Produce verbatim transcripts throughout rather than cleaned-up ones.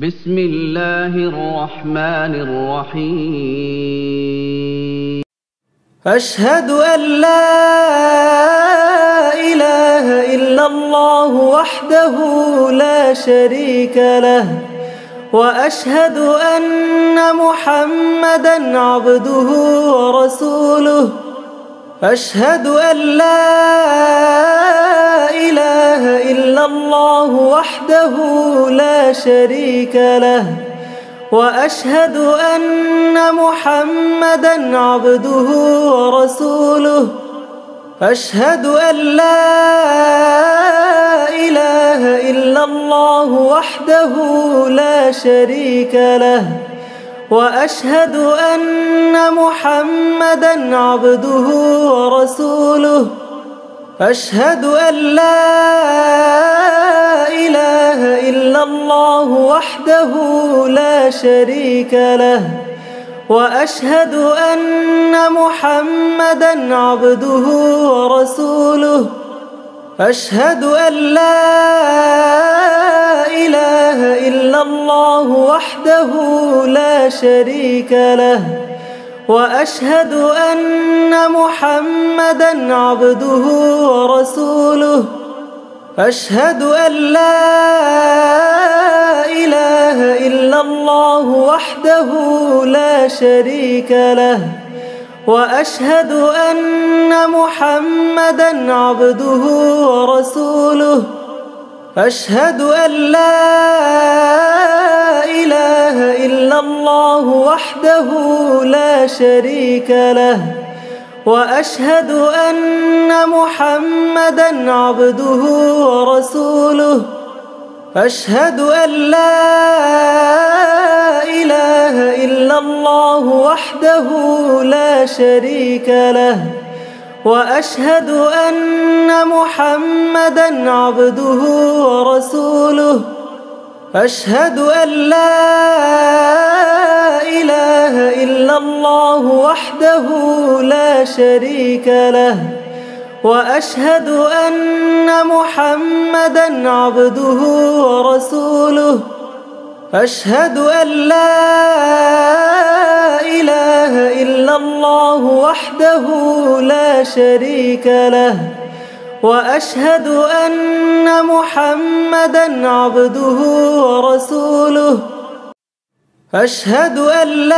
بسم الله الرحمن الرحيم. أشهد أن لا إله إلا الله وحده لا شريك له وأشهد أن محمدا عبده ورسوله. أشهد أن لا إله إلا الله وحده لا شريك له وأشهد أن محمدا عبده ورسوله. أشهد أن لا إله إلا الله وحده لا شريك له وأشهد أن محمدا عبده ورسوله. أشهد أن لا إله إلا الله وحده لا شريك له وأشهد أن محمدا عبده ورسوله. أشهد أن لا إله إلا الله وحده لا شريك له وأشهد أن محمدا عبده ورسوله. أشهد أن لا إله إلا الله وحده لا شريك له وأشهد أن محمدا عبده ورسوله. أشهد أن لا إله إلا الله وحده لا شريك له وأشهد أن محمدا عبده ورسوله. أشهد أن لا إله إلا الله وحده لا شريك له وأشهد أن محمدا عبده ورسوله. أشهد أن لا إله إلا الله وحده لا شريك له وأشهد أن محمدا عبده ورسوله. أشهد أن لا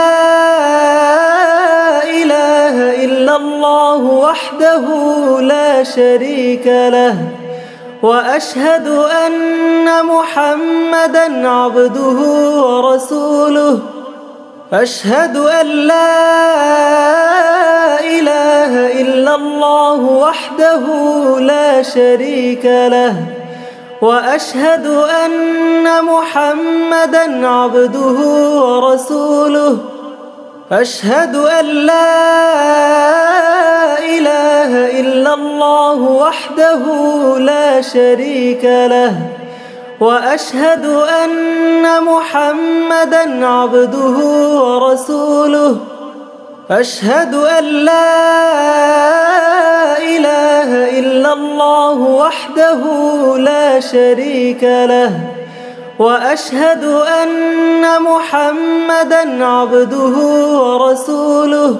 إله إلا الله وحده لا شريك له وأشهد أن محمدا عبده ورسوله. أشهد أن لا إله إلا الله وحده لا شريك له وأشهد أن محمدا عبده ورسوله. أشهد أن لا إله إلا الله وحده لا شريك له وأشهد أن محمدا عبده ورسوله. أشهد أن لا إله إلا الله وحده لا شريك له وأشهد أن محمدا عبده ورسوله.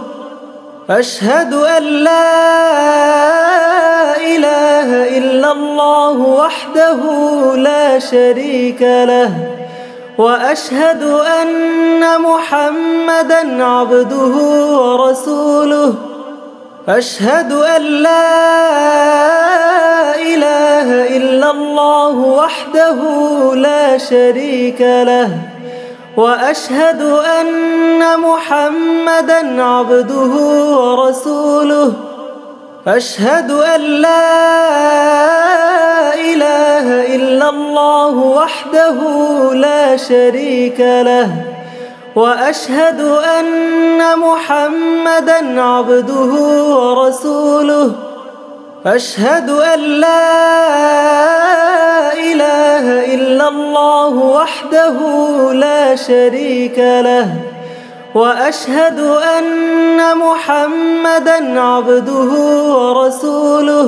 أشهد أن لا إله إلا الله وحده لا شريك له وأشهد أن محمدا عبده ورسوله. أشهد أن لا إله إلا الله وحده لا شريك له وأشهد أن محمدا عبده ورسوله. أشهد أن لا إله إلا الله وحده لا شريك له وأشهد أن محمدا عبده ورسوله. أشهد أن لا إله إلا الله وحده لا شريك له وأشهد أن محمدا عبده ورسوله. أشهد أن لا إله إلا الله وحده لا شريك له وأشهد أن محمدا عبده ورسوله.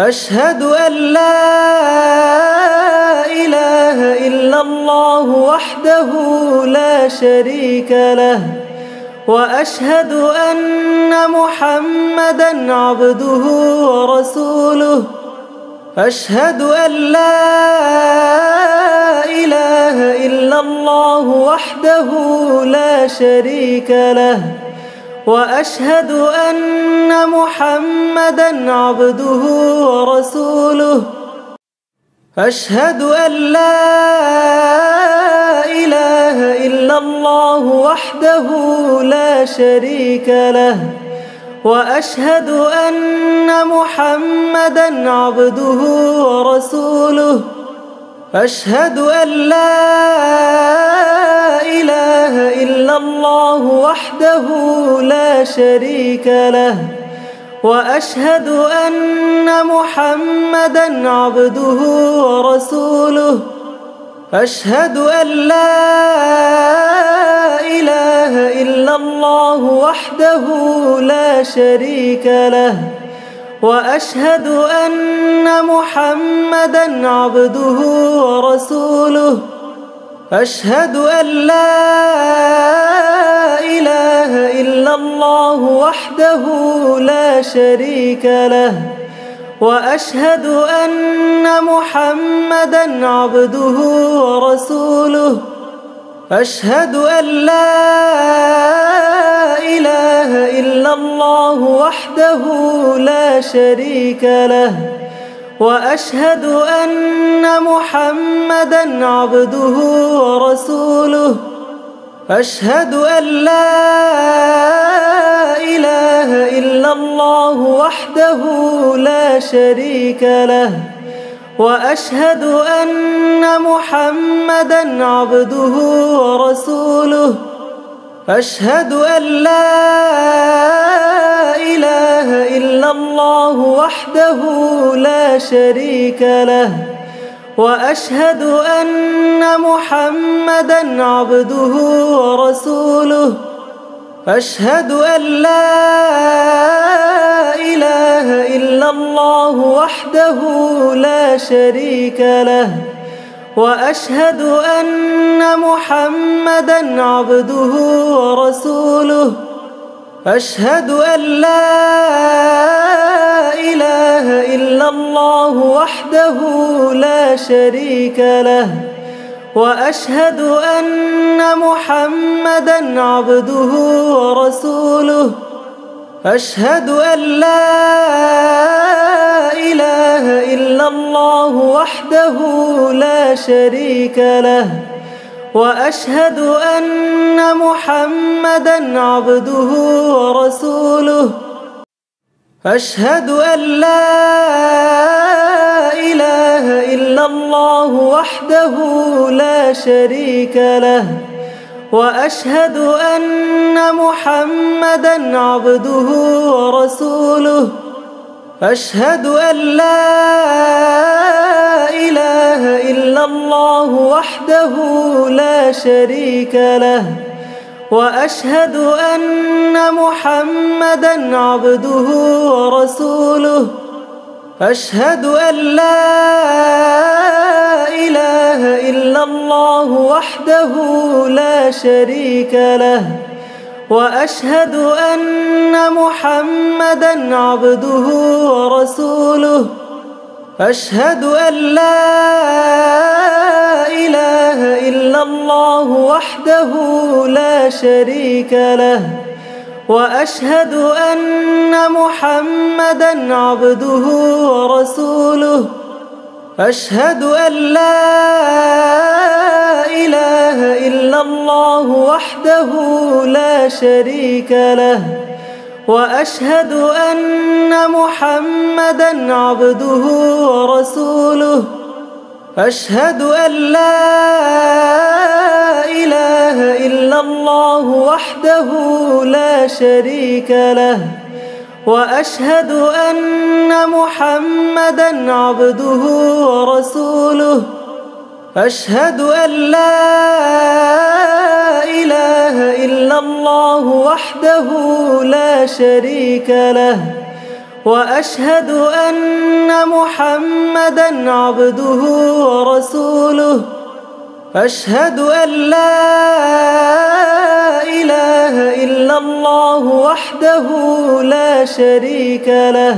أشهد أن لا إله إلا الله وحده لا شريك له وأشهد أن محمدا عبده ورسوله. أشهد أن لا إله إلا الله وحده لا شريك له وأشهد أن محمدًا عبده ورسوله. أشهد أن لا إله إلا الله وحده لا شريك له وأشهد أن محمدًا عبده ورسوله. أشهد أن لا إله إلا الله وحده لا شريك له وأشهد أن محمدًا عبده ورسوله. أشهد أن لا إله إلا الله وحده لا شريك له وأشهد أن محمدًا عبده ورسوله. أشهد أن لا إله إلا الله وحده لا شريك له وأشهد أن محمدًا عبده ورسوله. أشهد أن لا إله إلا الله وحده لا شريك له وأشهد أن محمدًا عبده ورسوله. أشهد أن لا إله إلا الله وحده لا شريك له وأشهد أن محمدًا عبده ورسوله. أشهد أن لا إله إلا الله وحده لا شريك له وأشهد أن محمدًا عبده ورسوله. أشهد أن لا إله إلا الله وحده لا شريك له وأشهد أن محمدًا عبده ورسوله. أشهد أن لا إله إلا الله وحده لا شريك له وأشهد أن محمدًا عبده ورسوله. أشهد أن لا إله إلا الله وحده لا شريك له وأشهد أن محمدًا عبده ورسوله. أشهد أن لا إله إلا الله وحده لا شريك له وأشهد أن محمدًا عبده ورسوله. أشهد أن لا إله إلا الله وحده لا شريك له وأشهد أن محمدًا عبده ورسوله. أشهد أن لا إله إلا الله وحده لا شريك له وأشهد أن محمدًا عبده ورسوله. أشهد أن لا إله إلا الله وحده لا شريك له وأشهد أن محمدًا عبده ورسوله. أشهد أن لا إله إلا الله وحده لا شريك له وأشهد أن محمدًا عبده ورسوله. أشهد أن لا إله إلا الله وحده لا شريك له وأشهد أن محمدًا عبده ورسوله. أشهد أن لا إله إلا الله وحده لا شريك له وأشهد أن محمدا عبده ورسوله. أشهد أن لا إله إلا الله وحده لا شريك له،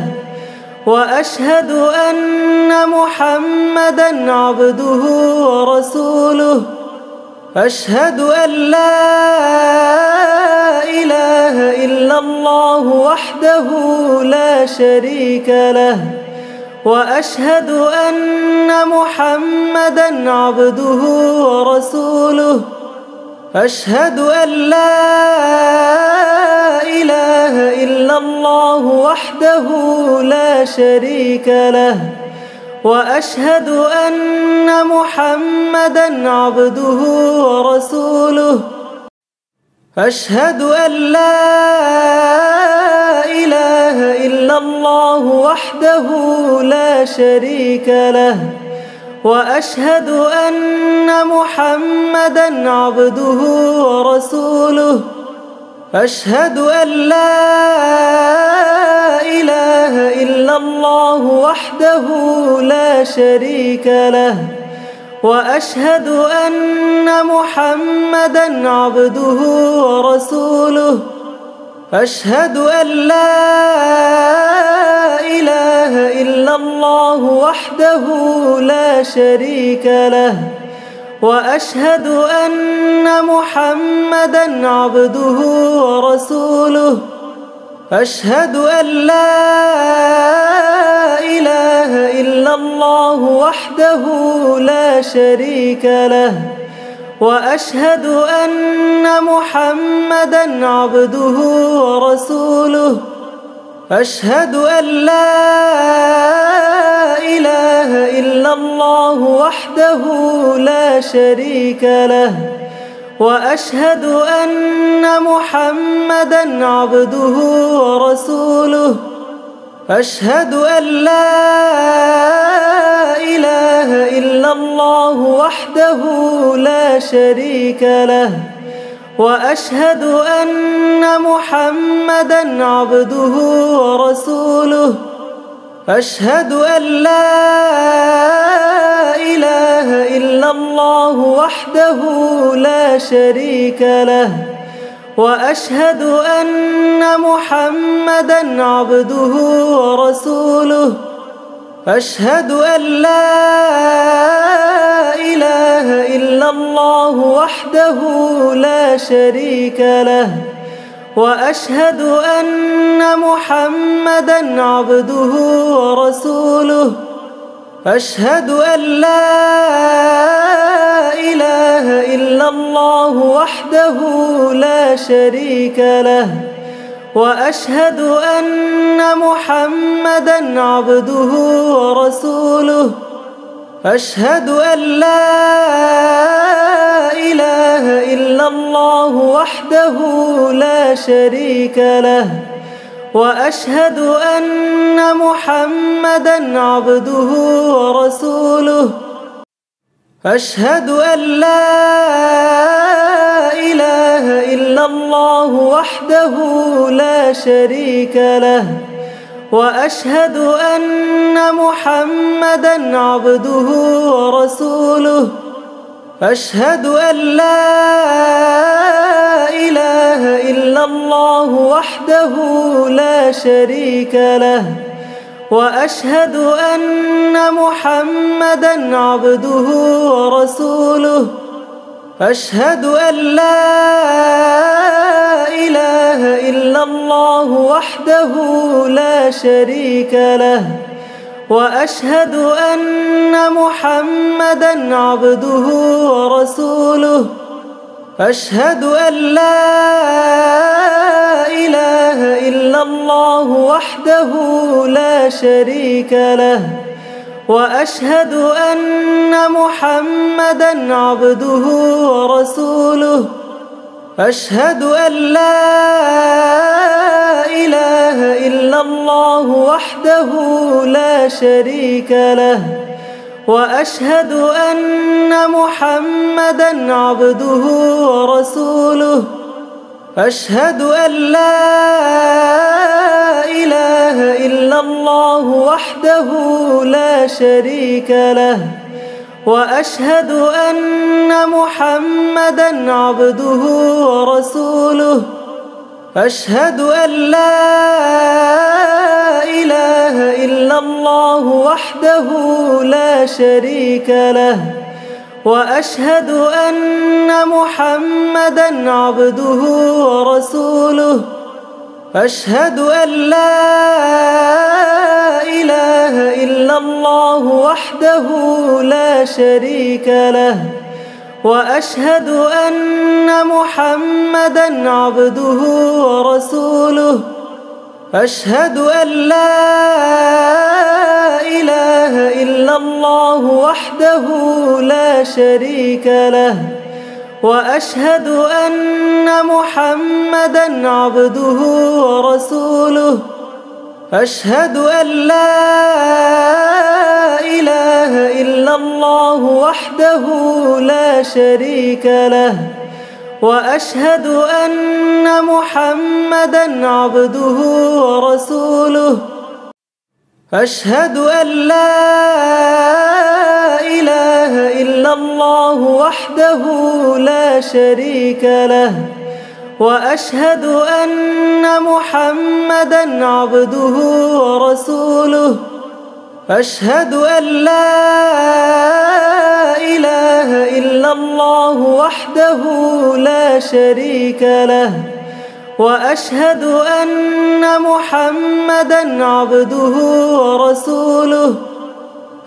وأشهد أن محمدا عبده ورسوله. أشهد أن لا إله إلا الله وحده لا شريك له، وأشهد أن محمدا عبده ورسوله. أشهد أن لا إله إلا الله وحده لا شريك له، وأشهد أن محمدا عبده ورسوله. أشهد أن لا إله إلا الله وحده لا شريك له، وأشهد أن محمدا عبده ورسوله. أشهد أن لا إله إلا الله وحده لا شريك له، وأشهد أن محمدا عبده ورسوله. أشهد أن لا إله إلا الله وحده لا شريك له، وأشهد أن محمدا عبده ورسوله. أشهد أن لا إله إلا الله وحده لا شريك له، وأشهد أن محمدا عبده ورسوله. أشهد أن لا إله إلا الله وحده لا شريك له، وأشهد أن محمدا عبده ورسوله. أشهد أن لا إله إلا الله وحده لا شريك له، وأشهد أن محمدا عبده ورسوله. أشهد أن لا إله إلا الله وحده لا شريك له، وأشهد أن محمدا عبده ورسوله. أشهد أن لا إله إلا الله وحده لا شريك له، وأشهد أن محمدا عبده ورسوله. أشهد أن لا إله إلا الله وحده لا شريك له، وأشهد أن محمدا عبده ورسوله. أشهد أن لا إله إلا الله وحده لا شريك له، وأشهد أن محمدا عبده ورسوله. أشهد أن لا إله إلا الله وحده لا شريك له، وأشهد أن محمدا عبده ورسوله. أشهد أن لا إله إلا الله وحده لا شريك له، وأشهد أن محمدا عبده ورسوله. أشهد أن لا إله إلا الله وحده لا شريك له، وأشهد أن محمدا عبده ورسوله. أشهد أن لا إله إلا الله وحده لا شريك له، وأشهد أن محمدا عبده ورسوله. أشهد أن لا إله إلا الله وحده لا شريك له، وأشهد أن محمدا عبده ورسوله. أشهد أن لا إله إلا الله وحده لا شريك له وأشهد أن محمدًا عبده ورسوله. أشهد أن لا إله إلا الله وحده لا شريك له وأشهد أن محمدًا عبده ورسوله. أشهد أن لا إله إلا الله وحده لا شريك له وأشهد أن محمدًا عبده ورسوله. أشهد أن لا إله إلا الله وحده لا شريك له وأشهد أن محمدًا عبده ورسوله. أشهد أن لا إله إلا الله وحده لا شريك له وأشهد أن محمدًا عبده ورسوله. أشهد أن لا إله إلا الله وحده لا شريك له وأشهد أن محمدًا عبده ورسوله.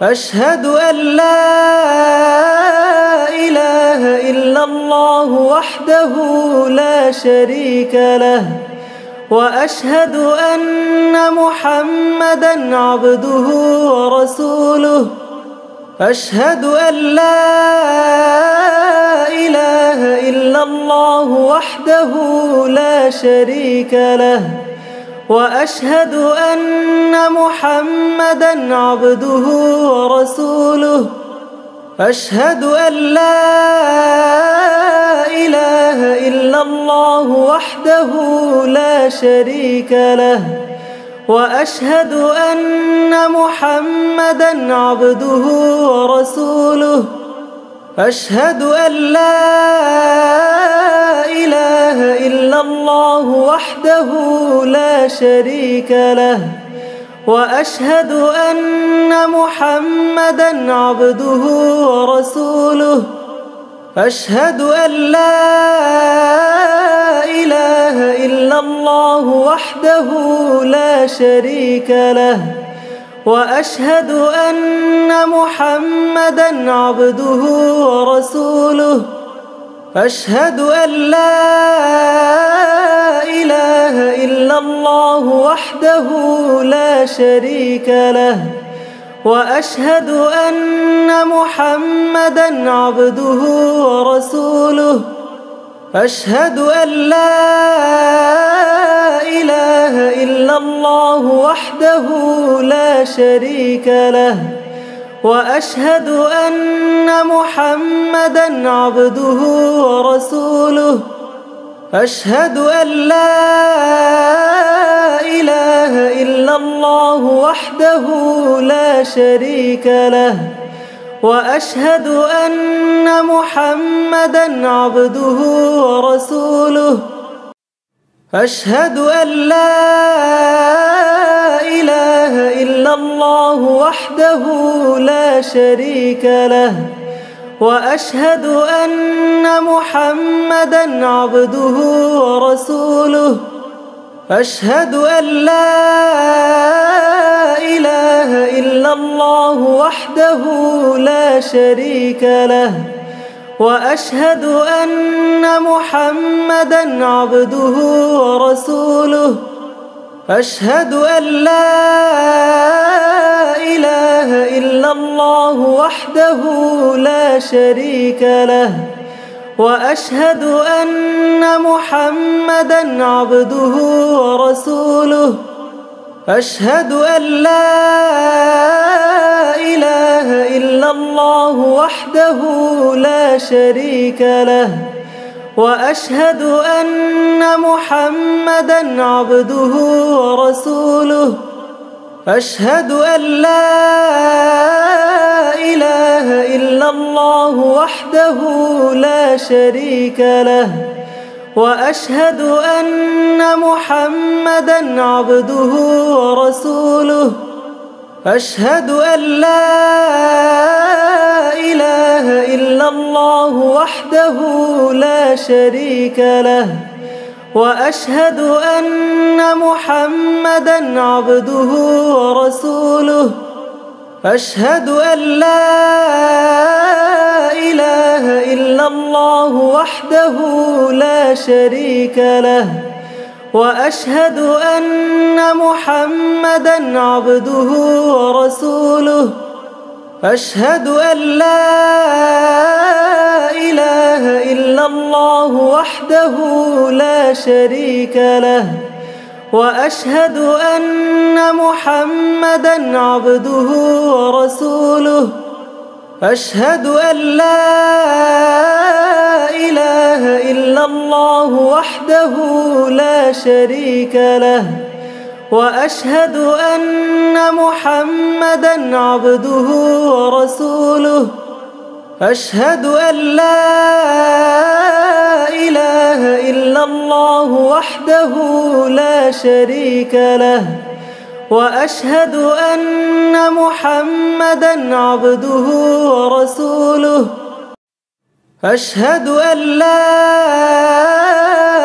أشهد أن لا إله إلا الله وحده لا شريك له وأشهد أن محمدًا عبده ورسوله. أشهد أن لا إله إلا الله وحده لا شريك له وأشهد أن محمدًا عبده ورسوله. أشهد أن لا إله إلا الله وحده لا شريك له وأشهد أن محمدًا عبده ورسوله. أشهد أن لا إله إلا الله وحده لا شريك له وأشهد أن محمدًا عبده ورسوله. أشهد أن لا إله إلا الله وحده لا شريك له وأشهد أن محمدًا عبده ورسوله. أشهد أن لا إله إلا الله وحده لا شريك له وأشهد أن محمدًا عبده ورسوله. أشهد أن لا إله إلا الله وحده لا شريك له وأشهد أن محمدًا عبده ورسوله. أشهد أن لا إله إلا الله وحده لا شريك له وأشهد أن محمدًا عبده ورسوله. أشهد أن لا إله إلا الله وحده لا شريك له وأشهد أن محمدًا عبده ورسوله. أشهد أن لا إله إلا الله وحده لا شريك له وأشهد أن محمدًا عبده ورسوله. أشهد أن لا إله إلا الله وحده لا شريك له وأشهد أن محمدًا عبده ورسوله. أشهد أن لا إله إلا الله وحده لا شريك له وأشهد أن محمدًا عبده ورسوله. أشهد أن لا إله إلا الله وحده لا شريك له وأشهد أن محمدا عبده ورسوله. أشهد أن لا إله إلا الله وحده لا شريك له، وأشهد أن محمدا عبده ورسوله. أشهد أن لا إله إلا الله وحده لا شريك له، وأشهد أن محمدا عبده ورسوله. أشهد أن لا إله إلا الله وحده لا شريك له، وأشهد أن محمدا عبده ورسوله. أشهد أن لا إله إلا الله وحده لا شريك له، وأشهد أن محمدا عبده ورسوله. أشهد أن لا إله إلا الله وحده لا شريك له، وأشهد أن محمدا عبده ورسوله. أشهد أن لا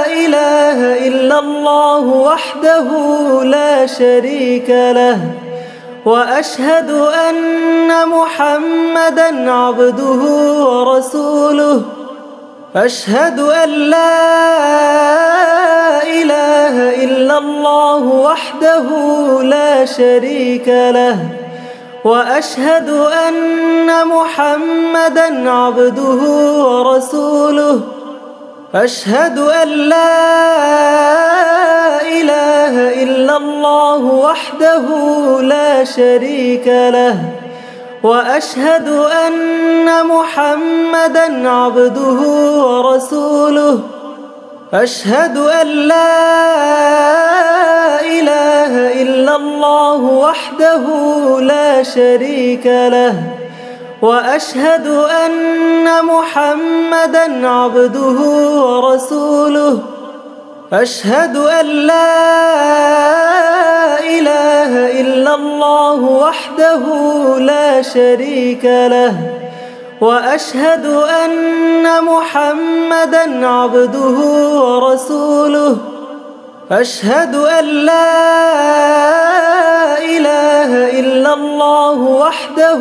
إله إلا الله وحده لا شريك له، وأشهد أن محمدا عبده ورسوله. أشهد أن لا إله إلا الله وحده لا شريك له، وأشهد أن محمدا عبده ورسوله. أشهد أن لا إله إلا الله وحده لا شريك له، وأشهد أن محمدا عبده ورسوله. أشهد أن لا إله إلا الله وحده لا شريك له، وأشهد أن محمدا عبده ورسوله. أشهد أن لا إله إلا الله وحده لا شريك له، وأشهد أن محمدا عبده ورسوله. أشهد أن لا إله إلا الله وحده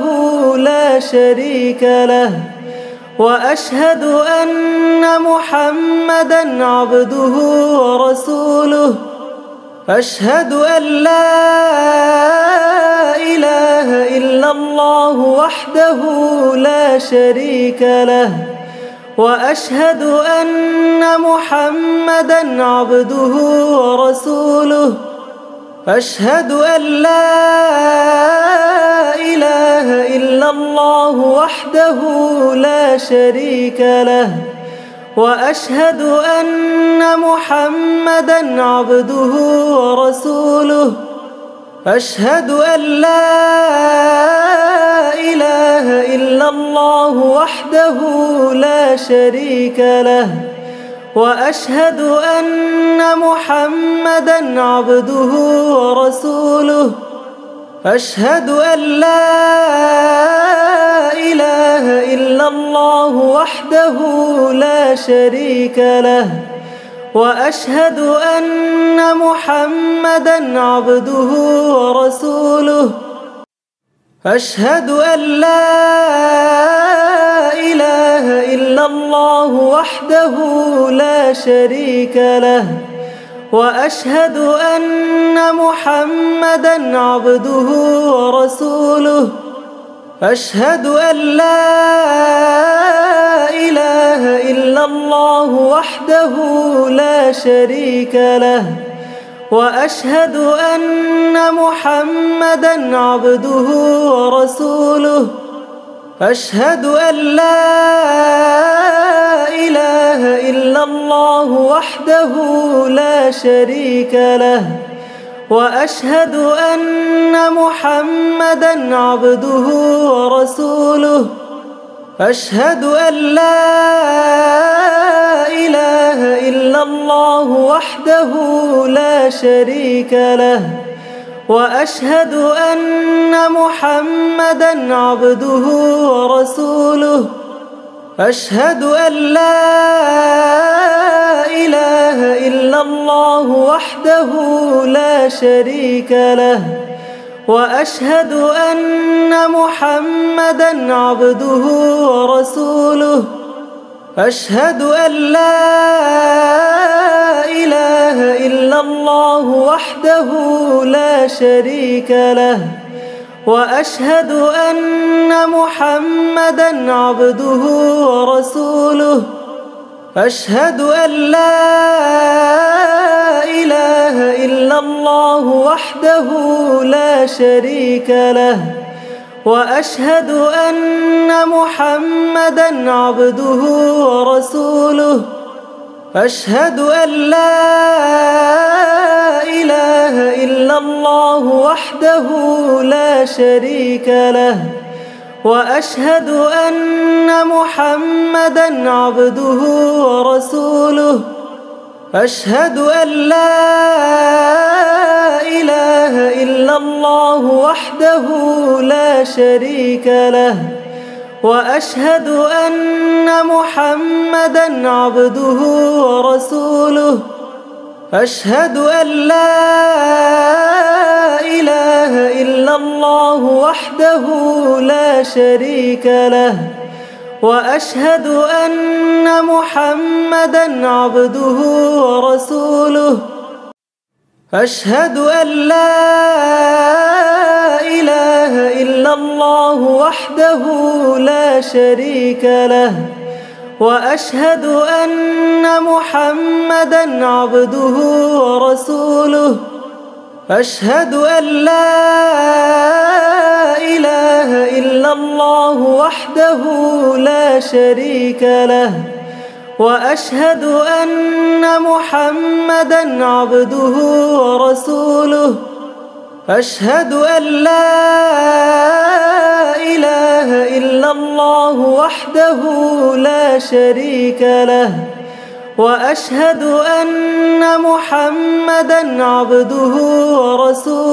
لا شريك له، وأشهد أن محمدا عبده ورسوله. أشهد أن لا إله إلا الله وحده لا شريك له، وأشهد أن محمدا عبده ورسوله. أشهد أن لا إله إلا الله وحده لا شريك له، وأشهد أن محمدا عبده ورسوله. أشهد أن لا إله إلا الله وحده لا شريك له، وأشهد أن محمدا عبده ورسوله. أشهد أن لا إله إلا الله وحده لا شريك له، وأشهد أن محمدا عبده ورسوله. أشهد أن لا إله إلا الله وحده لا شريك له، وأشهد أن محمدا عبده ورسوله. أشهد أن لا إله إلا الله وحده لا شريك له، وأشهد أن محمدا عبده ورسوله. أشهد أن لا إله إلا الله وحده لا شريك له، وأشهد أن محمدا عبده ورسوله. أشهد أن لا إله إلا الله وحده لا شريك له، وأشهد أن محمدًا عبده ورسوله. أشهد أن لا إله إلا الله وحده لا شريك له، وأشهد أن محمدًا عبده ورسوله. أشهد أن لا إله إلا الله وحده لا شريك له، وأشهد أن محمدًا عبده ورسوله. أشهد أن لا إله إلا الله وحده لا شريك له، وأشهد أن محمدًا عبده ورسوله. أشهد أن لا إله إلا الله وحده لا شريك له، وأشهد أن محمدًا عبده ورسوله. أشهد أن لا إله إلا الله وحده لا شريك له، وأشهد أن محمدًا عبده ورسوله. أشهد أن لا إله إلا الله وحده لا شريك له، وأشهد أن محمدًا عبده ورسوله. أشهد أن لا إله إلا الله وحده لا شريك له، وأشهد أن محمدًا عبده ورسوله. أشهد أن لا إله إلا الله وحده لا شريك له، وأشهد أن محمدًا عبده ورسوله. أشهد أن لا إله إلا الله وحده لا شريك له، وأشهد أن محمدًا عبده ورسوله.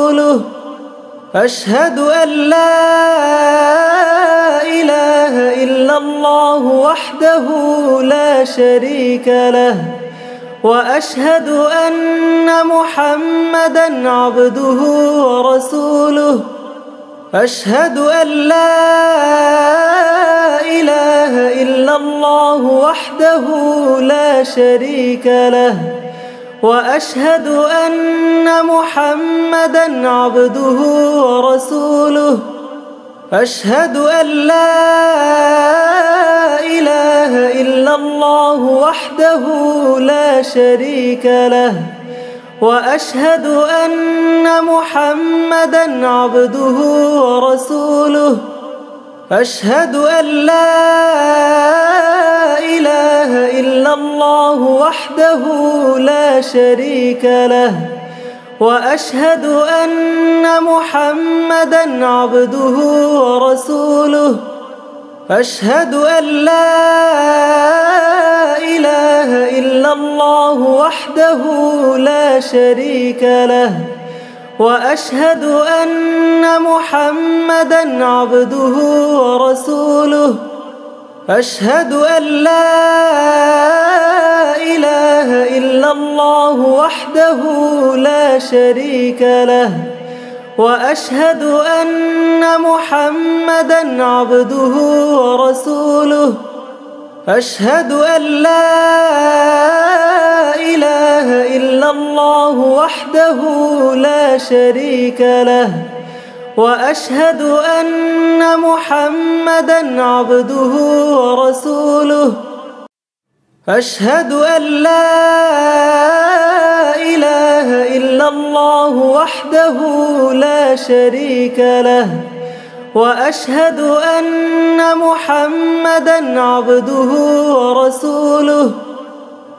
أشهد أن لا إله إلا الله وحده لا شريك له، وأشهد أن محمدًا عبده ورسوله. أشهد أن لا إله إلا الله وحده لا شريك له، وأشهد أن محمدًا عبده ورسوله. أشهد أن لا إله إلا الله وحده لا شريك له، وأشهد أن محمدًا عبده ورسوله. أشهد أن لا إله إلا الله وحده لا شريك له، وأشهد أن محمدًا عبده ورسوله. أشهد أن لا إله إلا الله وحده لا شريك له، وأشهد أن محمدًا عبده ورسوله. أشهد أن لا إله إلا الله وحده لا شريك له، وأشهد أن محمدًا عبده ورسوله. أشهد أن لا إله إلا الله وحده لا شريك له، وأشهد أن محمدًا عبده ورسوله. أشهد أن لا إله إلا الله وحده لا شريك له، وأشهد أن محمدًا عبده ورسوله. أشهد أن لا إله إلا الله وحده لا شريك له، وأشهد أن محمدًا عبده ورسوله.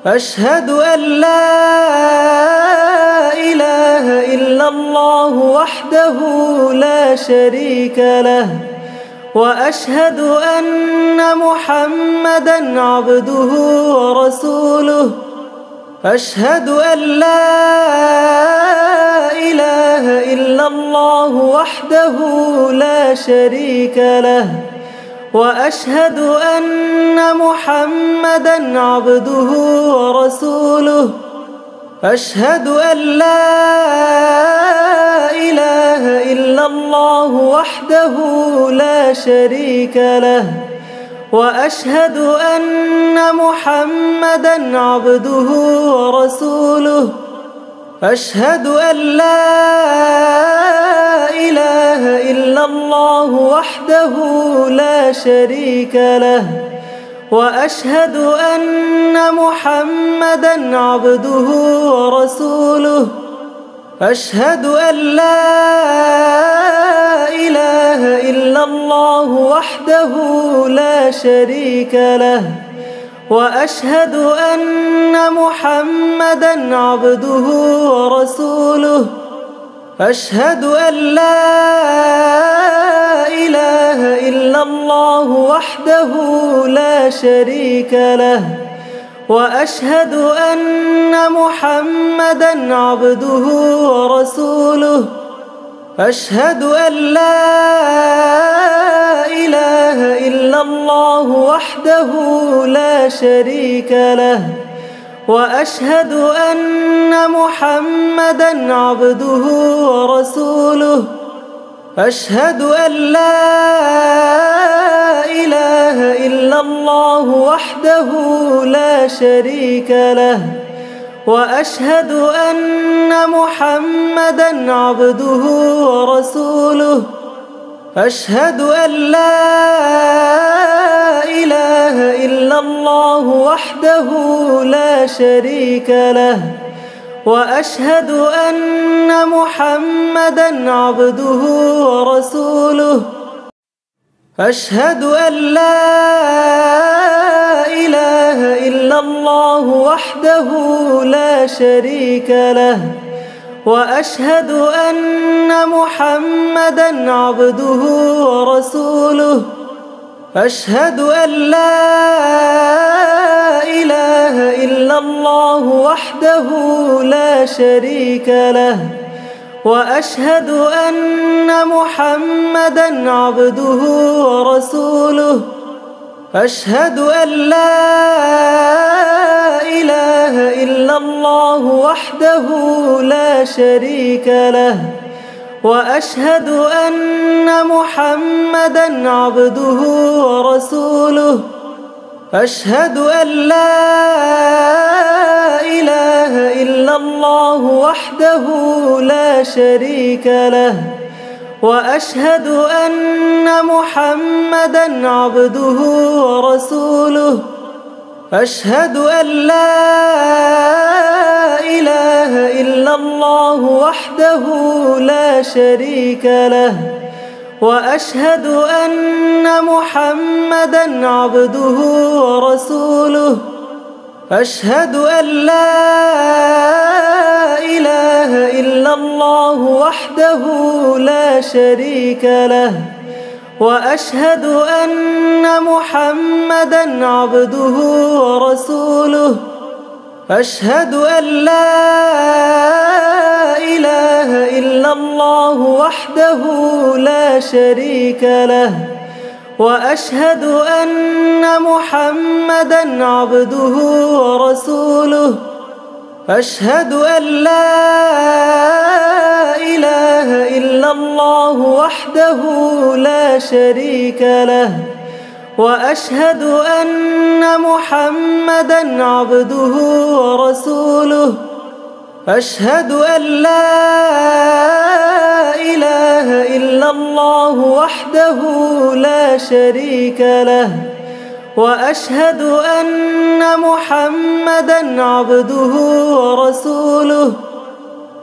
أشهد أن لا إله إلا الله وحده لا شريك له وأشهد أن محمدًا عبده ورسوله. أشهد أن لا إله إلا الله وحده لا شريك له وأشهد أن محمدًا عبده ورسوله. أشهد أن لا إله إلا الله وحده لا شريك له وأشهد أن محمدًا عبده ورسوله. أشهد أن لا إله إلا الله وحده لا شريك له وأشهد أن محمدًا عبده ورسوله. أشهد أن لا إله إلا الله وحده لا شريك له وأشهد أن محمدًا عبده ورسوله. أشهد أن لا إله إلا الله وحده لا شريك له وأشهد أن محمدًا عبده ورسوله. أشهد أن لا إله إلا الله وحده لا شريك له وأشهد أن محمدًا عبده ورسوله. أشهد أن لا إله إلا الله وحده لا شريك له وأشهد أن محمدًا عبده ورسوله. أشهد أن لا إله إلا الله وحده لا شريك له وأشهد أن محمدًا عبده ورسوله. أشهد أن لا إله إلا الله وحده لا شريك له وأشهد أن محمدًا عبده ورسوله. أشهد أن لا إله إلا الله وحده لا شريك له وأشهد أن محمدًا عبده ورسوله. أشهد أن لا إله إلا الله وحده لا شريك له وأشهد أن محمدًا عبده ورسوله. أشهد أن لا إله إلا الله وحده لا شريك له وأشهد أن محمدًا عبده ورسوله. أشهد أن لا إله إلا الله وحده لا شريك له وأشهد أن محمدًا عبده ورسوله. أشهد أن لا إله إلا الله وحده لا شريك له وأشهد أن محمدًا عبده ورسوله. أشهد أن لا إله إلا الله وحده لا شريك له وأشهد أن محمدًا عبده ورسوله. أشهد أن لا إله إلا الله وحده لا شريك له وأشهد أن محمدًا عبده ورسوله.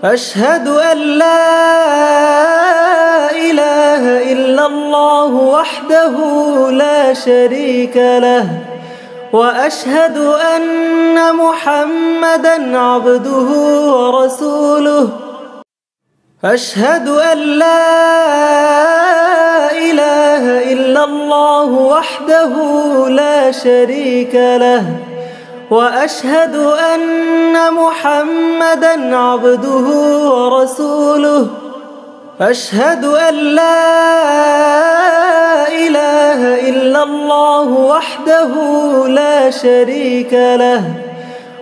أشهد أن لا إله إلا الله وحده لا شريك له وأشهد أن محمدًا عبده ورسوله. أشهد أن لا إله إلا الله وحده لا شريك له وأشهد أن محمدًا محمدا عبده ورسوله. أشهد أن لا إله إلا الله وحده لا شريك له، وأشهد أن محمدا عبده ورسوله. أشهد أن لا إله إلا الله وحده لا شريك له،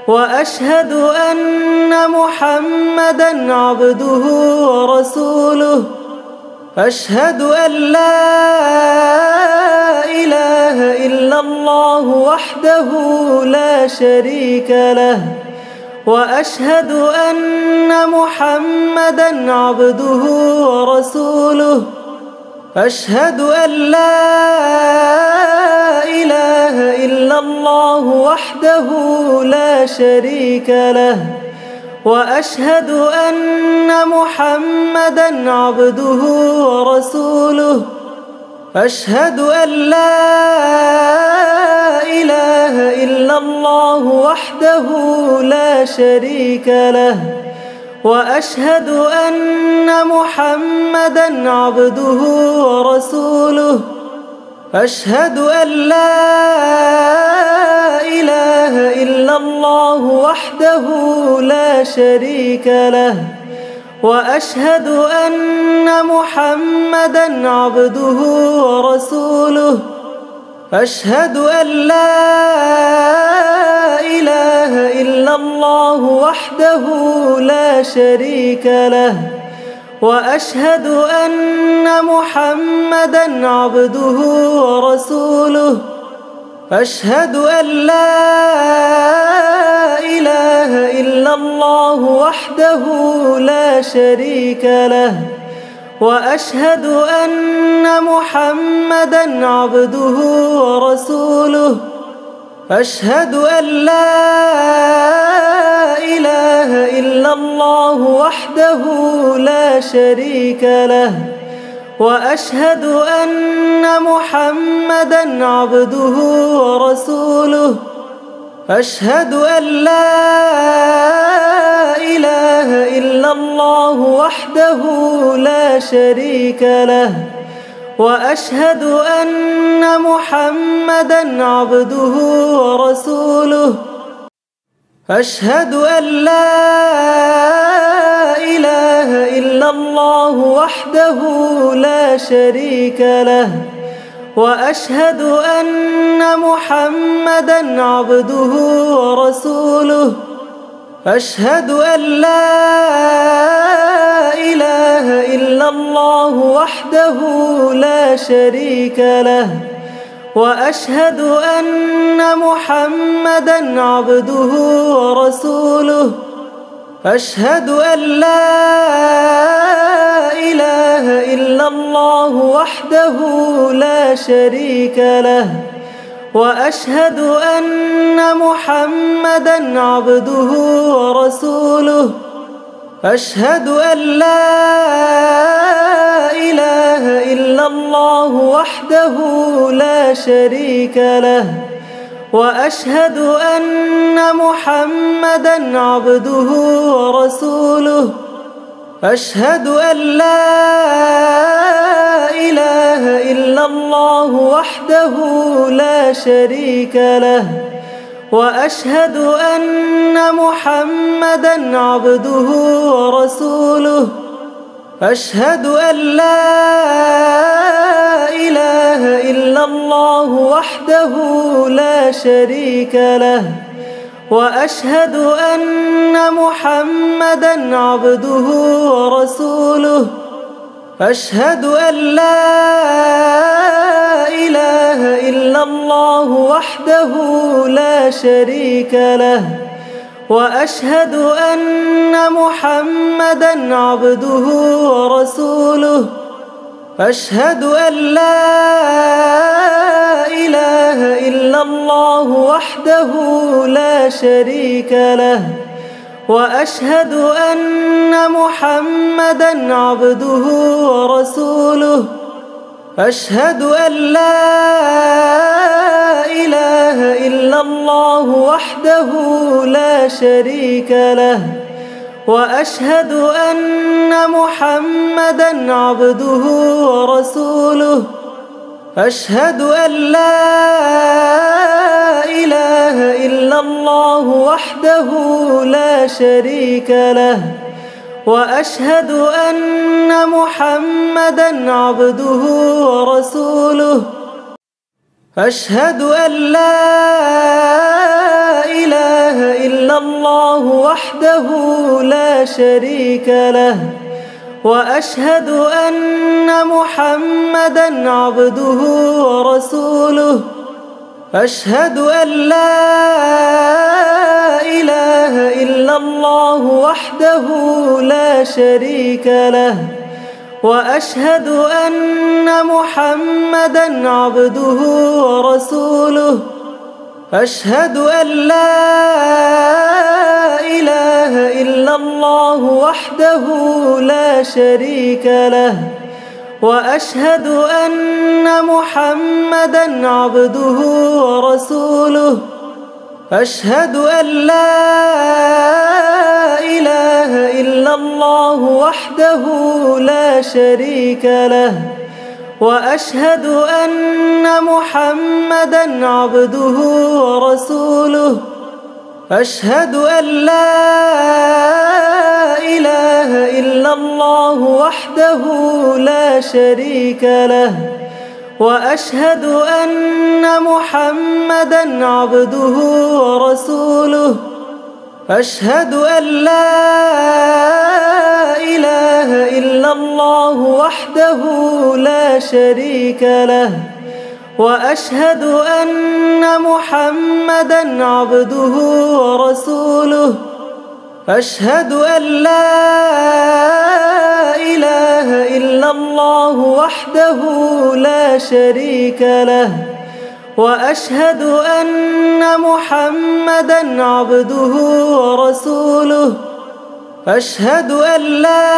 وأشهد أن محمدا عبده ورسوله. أشهد أن لا إله إلا الله وحده لا شريك له، وأشهد أن محمدا عبده ورسوله. أشهد أن لا إله إلا الله وحده لا شريك له، وأشهد أن محمدا عبده ورسوله. أشهد أن لا إله إلا الله وحده لا شريك له، وأشهد أن محمدا عبده ورسوله. أشهد أن لا إله إلا الله وحده لا شريك له، وأشهد أن محمدا عبده ورسوله. أشهد أن لا إله إلا الله وحده لا شريك له، وأشهد أن محمدا عبده ورسوله. أشهد أن لا إله إلا الله وحده لا شريك له، وأشهد أن محمدا عبده ورسوله. أشهد أن لا إله إلا الله وحده لا شريك له، وأشهد أن محمدا عبده ورسوله. أشهد أن لا إله إلا الله وحده لا شريك له، وأشهد أن محمدا عبده ورسوله. أشهد أن لا إله إلا الله وحده لا شريك له، وأشهد أن محمدا عبده ورسوله. أشهد أن لا إله إلا الله وحده لا شريك له، وأشهد أن محمدا عبده ورسوله. أشهد أن لا إله إلا الله وحده لا شريك له، وأشهد أن محمدا عبده ورسوله. أشهد أن لا إله إلا الله وحده لا شريك له، وأشهد أن محمدا عبده ورسوله. أشهد أن لا إله إلا الله وحده لا شريك له، وأشهد أن محمدا عبده ورسوله. أشهد أن لا إله إلا الله وحده لا شريك له، وأشهد أن محمدا عبده ورسوله. أشهد أن لا إله إلا الله وحده لا شريك له، وأشهد أن محمدا عبده ورسوله. أشهد أن لا إله إلا الله وحده لا شريك له، وأشهد أن محمدا عبده ورسوله. أشهد أن لا إله إلا الله وحده لا شريك له وأشهد أن محمدًا عبده ورسوله أشهد أن لا إله إلا الله وحده لا شريك له وأشهد أن محمدًا عبده ورسوله أشهد أن لا إله إلا الله وحده لا شريك له وأشهد أن محمدًا عبده ورسوله أشهد أن لا إله إلا الله وحده لا شريك له وأشهد أن محمدًا عبده ورسوله أشهد أن لا إله إلا الله وحده لا شريك له وأشهد أن محمدًا عبده ورسوله أشهد أن لا إله إلا الله وحده لا شريك له وأشهد أن محمدًا عبده ورسوله أشهد أن لا إله إلا الله وحده لا شريك له وأشهد أن محمدًا عبده ورسوله أشهد أن لا إله إلا الله وحده لا شريك له وأشهد أن محمدًا عبده ورسوله أشهد أن لا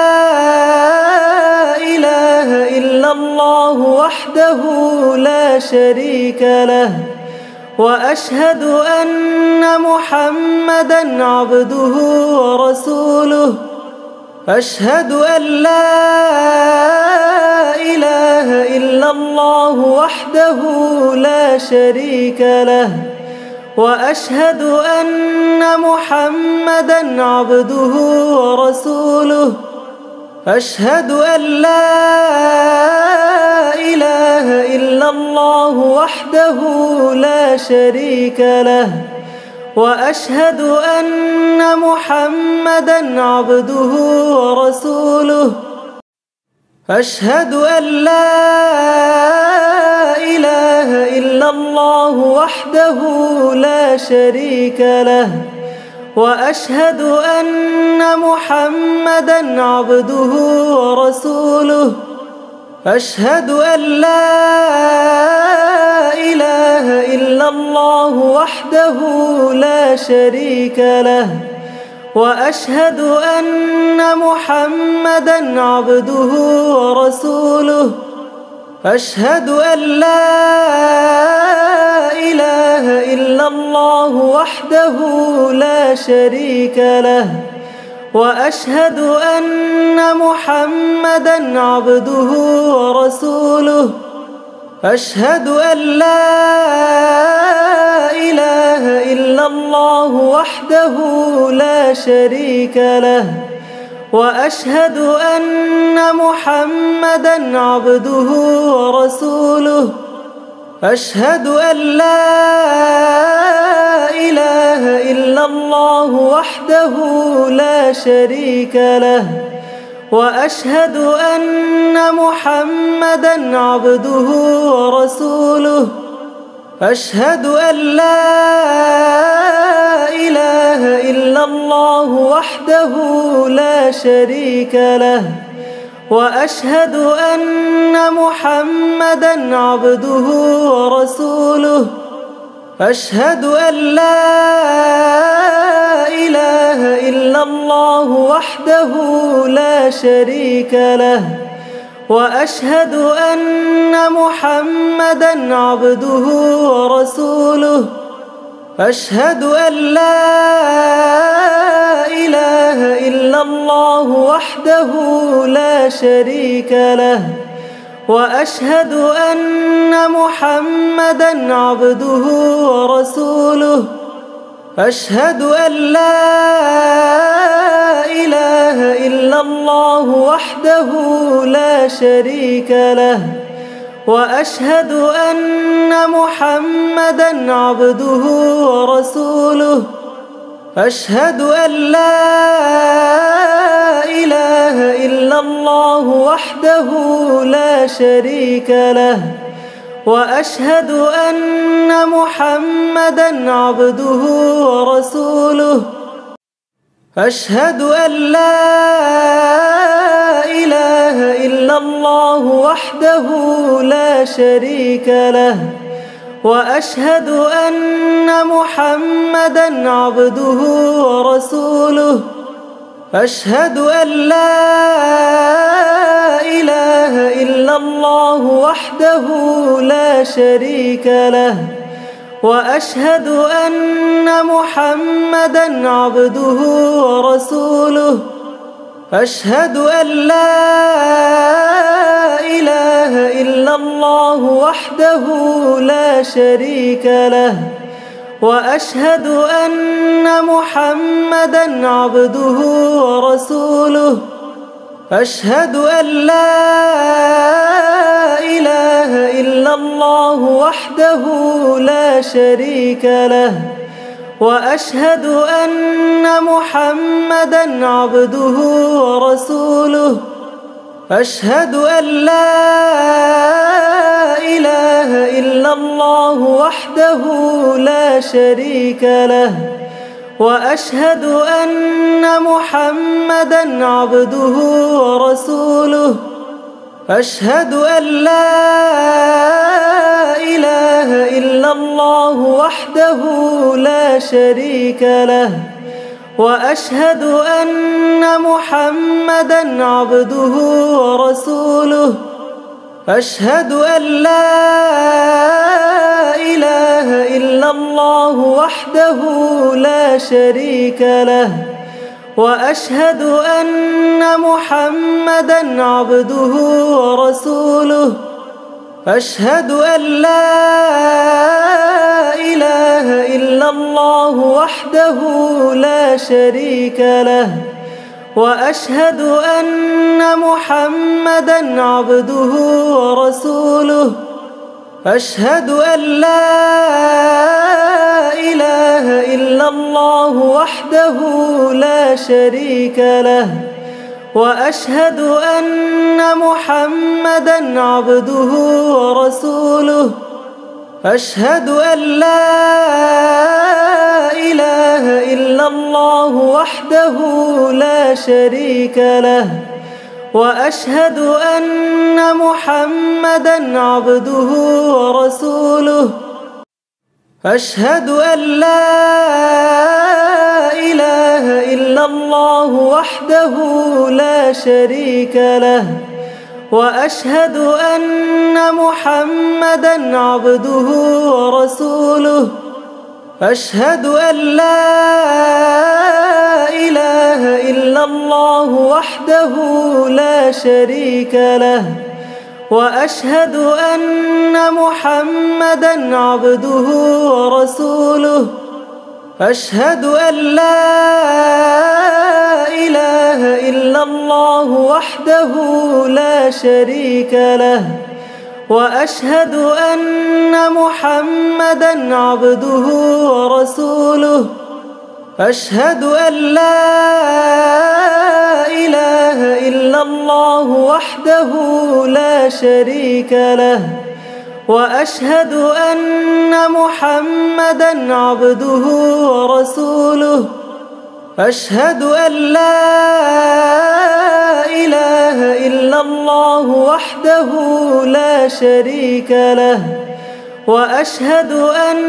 إله إلا الله وحده لا شريك له وأشهد أن محمدًا عبده ورسوله أشهد أن لا إله إلا الله وحده لا شريك له وأشهد أن محمدًا عبده ورسوله أشهد أن لا إله إلا الله وحده لا شريك له وأشهد أن محمدًا عبده ورسوله أشهد أن لا إله إلا الله وحده لا شريك له وأشهد أن محمدًا عبده ورسوله أشهد أن لا إله إلا الله وحده لا شريك له وأشهد أن محمدًا عبده ورسوله أشهد أن لا إله إلا الله وحده لا شريك له وأشهد أن محمدًا عبده ورسوله أشهد أن لا إله إلا الله وحده لا شريك له وأشهد أن محمدًا عبده ورسوله أشهد أن لا إله إلا الله وحده لا شريك له وأشهد أن محمدًا عبده ورسوله أشهد أن لا إله إلا الله وحده لا شريك له وأشهد أن محمدًا عبده ورسوله أشهد أن لا إله إلا الله وحده لا شريك له وأشهد أن محمدًا عبده ورسوله أشهد أن لا إله إلا الله وحده لا شريك له وأشهد أن محمدًا عبده ورسوله. أشهد أن لا إله إلا الله وحده لا شريك له، وأشهد أن محمدًا عبده ورسوله. أشهد أن لا إله إلا الله وحده لا شريك له، وأشهد أن محمدًا عبده ورسوله. أشهد أن لا إله إلا الله وحده لا شريك له، وأشهد أن محمدًا عبده ورسوله. أشهد أن لا إله إلا الله وحده لا شريك له، وأشهد أن محمدًا عبده ورسوله. أشهد أن لا إله إلا الله وحده لا شريك له، وأشهد أن محمدًا عبده ورسوله. أشهد أن لا إله إلا الله وحده لا شريك له، وأشهد أن محمدًا عبده ورسوله. أشهد أن لا إله إلا الله وحده لا شريك له، وأشهد أن محمدًا عبده ورسوله. أشهد أن لا إله إلا الله وحده لا شريك له، وأشهد أن محمدًا عبده ورسوله. أشهد أن لا إله إلا الله وحده لا شريك له، وأشهد أن محمدًا عبده ورسوله. أشهد أن لا إله إلا الله وحده لا شريك له، وأشهد أن محمدًا عبده ورسوله. أشهد أن لا إله إلا الله وحده لا شريك له، وأشهد أن محمدًا عبده ورسوله. أشهد أن لا إله إلا الله وحده لا شريك له، وأشهد أن محمدًا عبده ورسوله. أشهد أن لا إله إلا الله وحده لا شريك له، وأشهد أن محمدًا عبده ورسوله. أشهد أن لا إله إلا الله وحده لا شريك له، وأشهد أن محمدًا عبده ورسوله. أشهد أن لا إله إلا الله وحده لا شريك له، وأشهد أن محمدًا عبده ورسوله. أشهد أن لا إله إلا الله وحده لا شريك له، وأشهد أن محمدًا عبده ورسوله. أشهد أن لا إله إلا الله وحده لا شريك له، وأشهد أن محمدًا عبده ورسوله. أشهد أن لا إله إلا الله وحده لا شريك له، وأشهد أن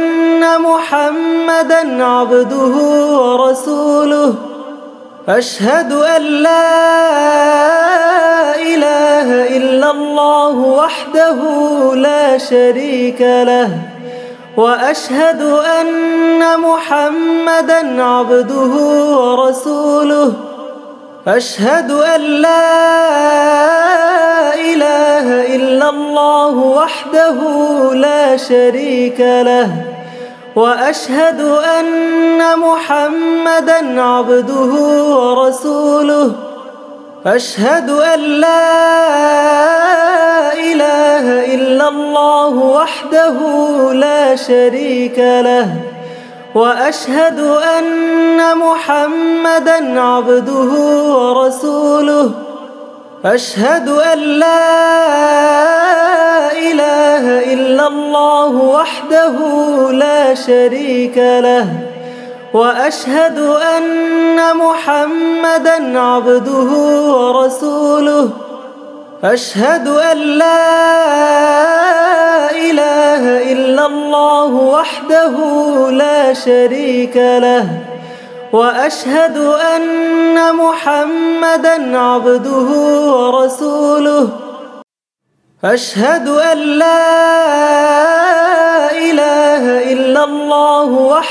محمدًا عبده ورسوله. أشهد أن لا إله إله إلا الله وحده لا شريك له، وأشهد أن محمدًا عبده ورسوله. أشهد أن لا إله إلا الله وحده لا شريك له، وأشهد أن محمدًا عبده ورسوله. أشهد أن لا إله إلا الله وحده لا شريك له، وأشهد أن محمدًا عبده ورسوله. أشهد أن لا إله إلا الله وحده لا شريك له، وأشهد أن محمدًا عبده ورسوله. أشهد أن لا إله إلا الله وحده لا شريك له، وأشهد أن محمدًا عبده ورسوله. أشهد أن لا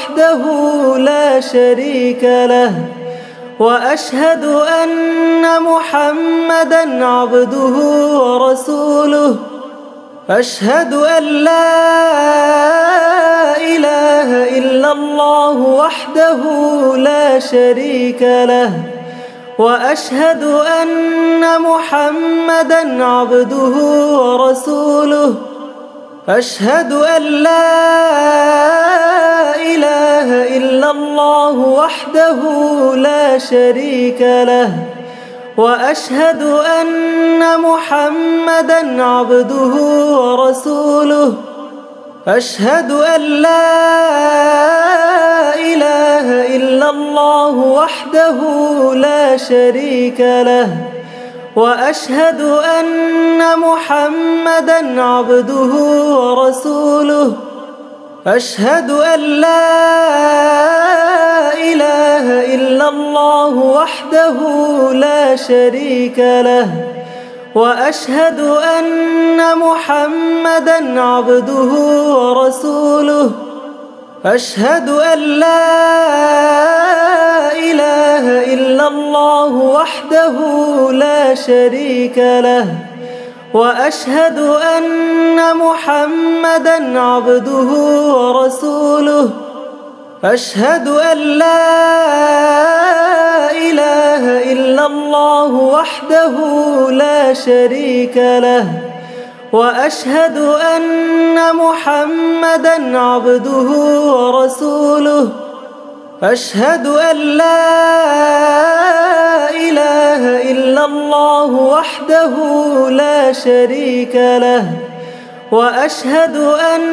إله إلا الله وحده لا شريك له، وأشهد أن محمدًا عبده ورسوله. أشهد أن لا إله إلا الله وحده لا شريك له، وأشهد أن محمدًا عبده ورسوله. أشهد أن لا إله إلا الله وحده لا شريك له، وأشهد أن محمدًا عبده ورسوله. أشهد أن لا إله إلا الله وحده لا شريك له، وأشهد أن محمدًا عبده ورسوله. أشهد أن لا إله إلا الله وحده لا شريك له، وأشهد أن محمدًا عبده ورسوله. أشهد أن لا إله إلا الله وحده لا شريك له، وأشهد أن محمدًا عبده ورسوله. أشهد أن لا إله إلا الله وحده لا شريك له، وأشهد أن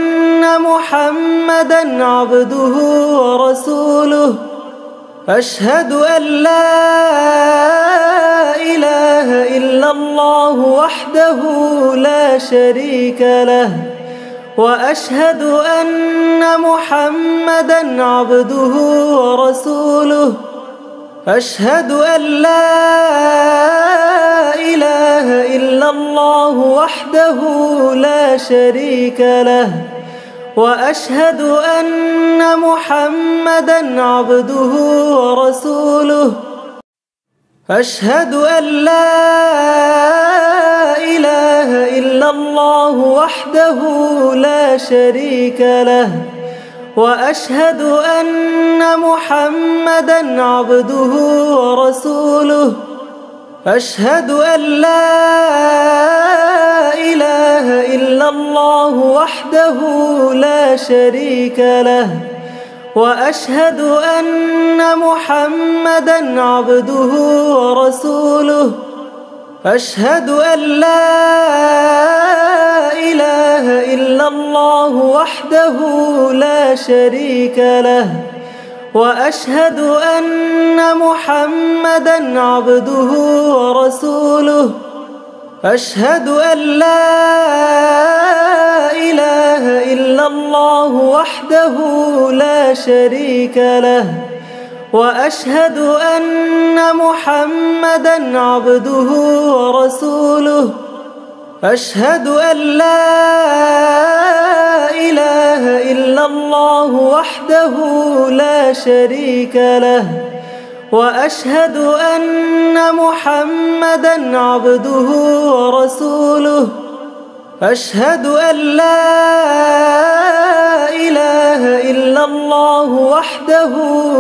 محمدًا عبده ورسوله. أشهد أن لا إله إلا الله وحده لا شريك له، وأشهد أن محمدًا عبده ورسوله. أشهد أن لا إله إلا الله وحده لا شريك له، وأشهد أن محمدًا عبده ورسوله. أشهد أن لا إله إلا الله وحده لا شريك له، وأشهد أن محمدًا عبده ورسوله. أشهد أن لا إله إلا الله وحده لا شريك له، وأشهد أن محمدًا عبده ورسوله. أشهد أن لا إله إلا الله وحده لا شريك له، وأشهد أن محمدًا عبده ورسوله. أشهد أن لا إله إلا الله وحده لا شريك له، وأشهد أن محمدًا عبده ورسوله. أشهد أن لا إله إلا الله وحده لا شريك له، وأشهد أن محمدًا عبده ورسوله. أشهد أن لا إله إلا الله وحده لا شريك له وأشهد أن محمدًا عبده ورسوله. أشهد أن لا إله إلا الله وحده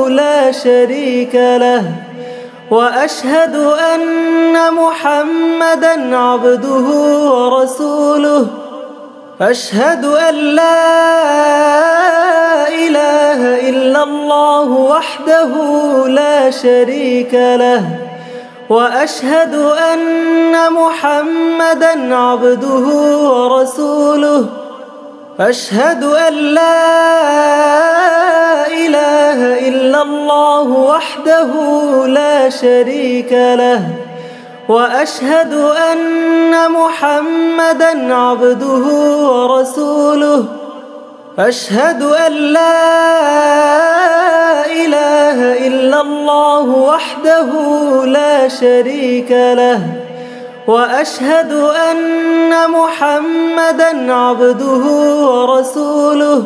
لا شريك له وأشهد أن محمدًا عبده ورسوله. أشهد أن لا إله إلا الله وحده لا شريك له وأشهد أن محمدًا عبده ورسوله. أشهد أن لا إله إلا الله وحده لا شريك له وأشهد أن محمدًا عبده ورسوله. أشهد أن لا إله إلا الله وحده لا شريك له وأشهد أن محمدًا عبده ورسوله.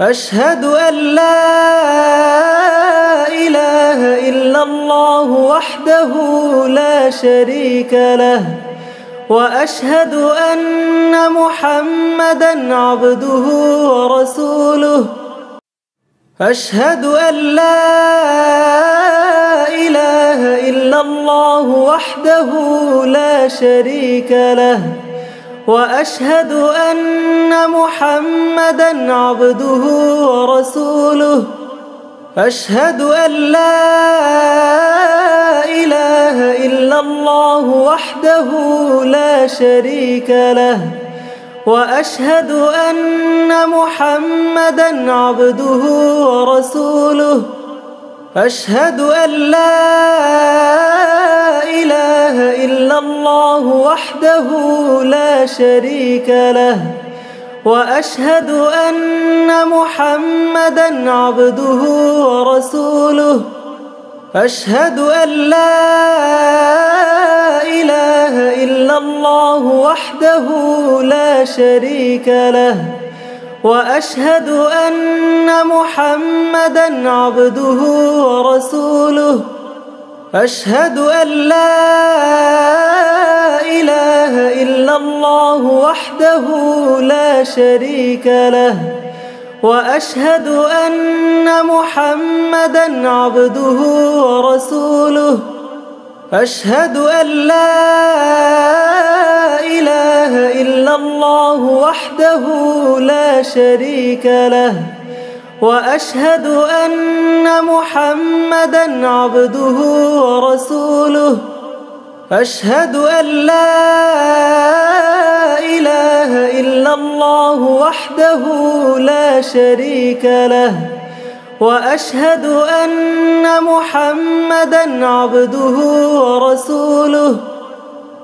أشهد أن لا إله إلا الله وحده لا شريك له وأشهد أن محمدًا عبده ورسوله. أشهد أن لا إله إلا الله وحده لا شريك له وأشهد أن محمدًا عبده ورسوله. أشهد أن لا إله إلا الله وحده لا شريك له وأشهد أن محمدًا عبده ورسوله. أشهد أن لا إله إلا الله وحده لا شريك له وأشهد أن محمدًا عبده ورسوله. أشهد أن لا إله إلا الله وحده لا شريك له وأشهد أن محمدًا عبده ورسوله. أشهد أن لا إله إلا الله وحده لا شريك له وأشهد أن محمدًا عبده ورسوله. أشهد أن لا إله إلا الله وحده لا شريك له وأشهد أن محمدًا عبده ورسوله.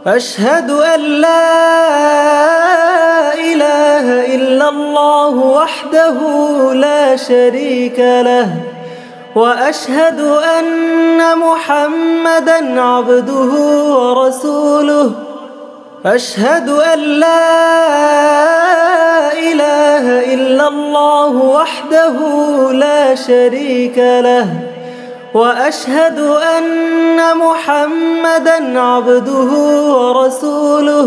أشهد أن لا إله إلا الله وحده لا شريك له وأشهد أن محمدًا عبده ورسوله. أشهد أن لا إله إلا الله وحده لا شريك له وأشهد أن محمدًا عبده ورسوله.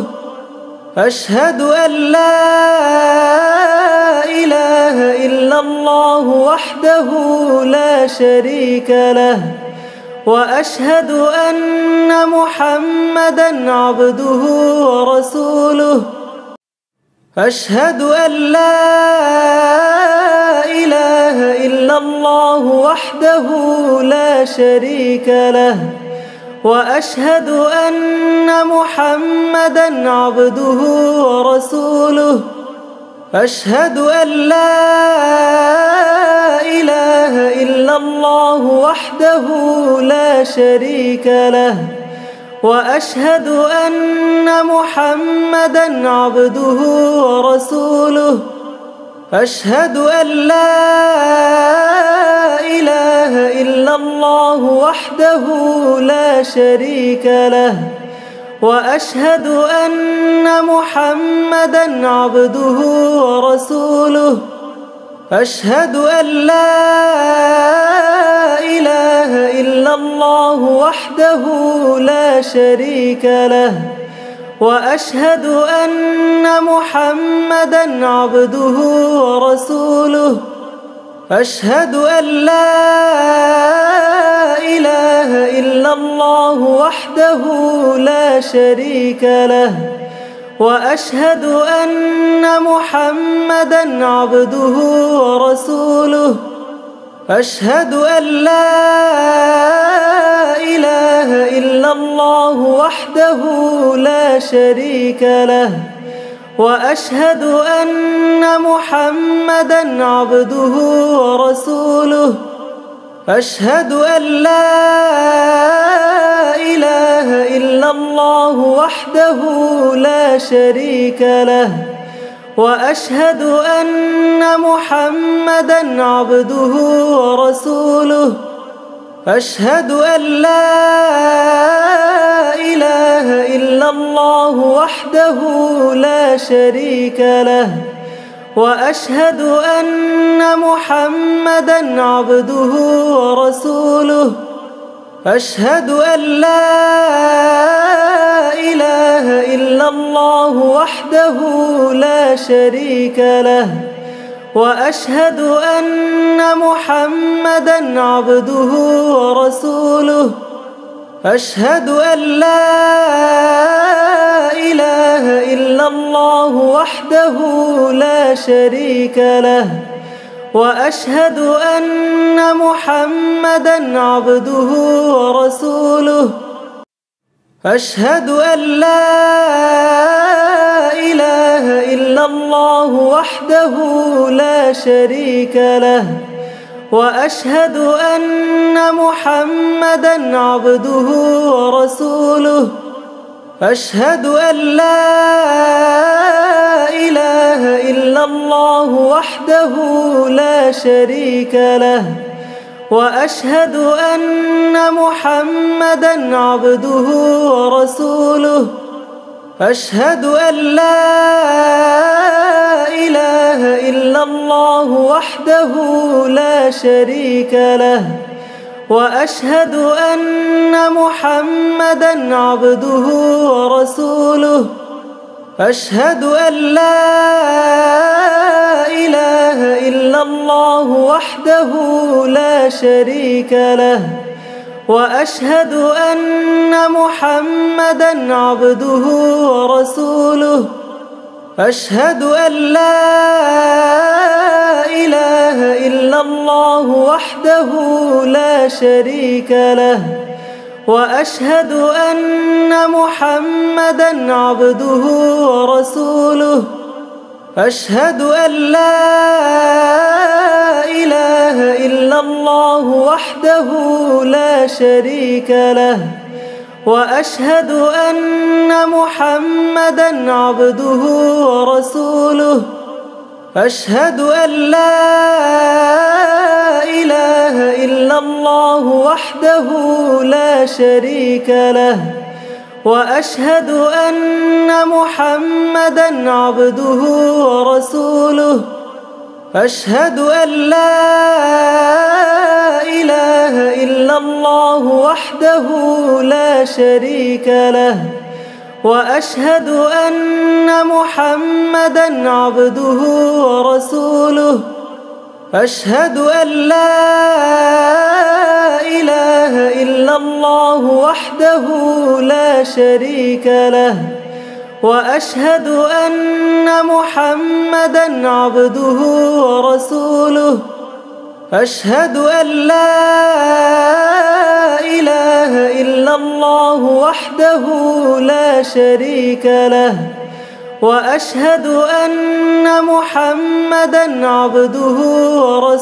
أشهد أن لا إله إلا الله وحده لا شريك له وأشهد أن محمدًا عبده ورسوله. أشهد أن لا إله إلا الله وحده لا شريك له وأشهد أن محمدًا عبده ورسوله. أشهد أن لا إله إلا الله وحده لا شريك له وأشهد أن محمدًا عبده ورسوله. أشهد أن لا إله إلا الله وحده لا شريك له وأشهد أن محمدًا عبده ورسوله. أشهد أن لا إله إلا الله وحده لا شريك له وأشهد أن محمدا عبده ورسوله. أشهد أن لا إله إلا الله وحده لا شريك له، وأشهد أن محمدا عبده ورسوله. أشهد أن لا إله إلا الله وحده لا شريك له، وأشهد أن محمدا عبده ورسوله. أشهد أن لا إله إلا الله وحده لا شريك له، وأشهد أن محمدا عبده ورسوله. أشهد أن لا إله إلا الله وحده لا شريك له، وأشهد أن محمدا عبده ورسوله. أشهد أن لا إله إلا الله وحده لا شريك له، وأشهد أن محمدا عبده ورسوله. أشهد أن لا إله إلا الله وحده لا شريك له، وأشهد أن محمدا عبده ورسوله. أشهد أن لا إله إلا الله وحده لا شريك له، وأشهد أن محمدا عبده ورسوله. أشهد أن لا إله إلا الله وحده لا شريك له، وأشهد أن محمدا عبده ورسوله. أشهد أن لا إله إلا الله وحده لا شريك له، وأشهد أن محمدا عبده ورسوله. أشهد أن لا إله إلا الله وحده لا شريك له، وأشهد أن محمدا عبده ورسوله. أشهد أن لا إله إلا الله وحده لا شريك له، وأشهد أن محمدا عبده ورسوله. أشهد أن لا إله إلا الله وحده لا شريك له، وأشهد أن محمدا عبده ورسوله. أشهد أن لا إله إلا الله وحده لا شريك له، وأشهد أن محمدا عبده ورسوله. أشهد أن لا إله إلا الله وحده لا شريك له، وأشهد أن محمدا عبده ورسوله. أشهد أن لا إله إلا الله وحده لا شريك له، وأشهد أن محمدا عبده ورسوله. أشهد أن لا إله إلا الله وحده لا شريك له، وأشهد أن محمدا عبده ورسوله. أشهد أن لا إله إلا الله وحده لا شريك له، وأشهد أن محمدا عبده ورسوله.